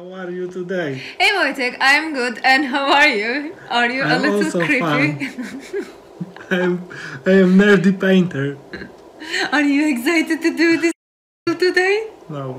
How are you today? Hey Wojtek, I'm good, and how are you? Are you I'm a little also creepy? I am nerdy painter. Are you excited to do this today? No.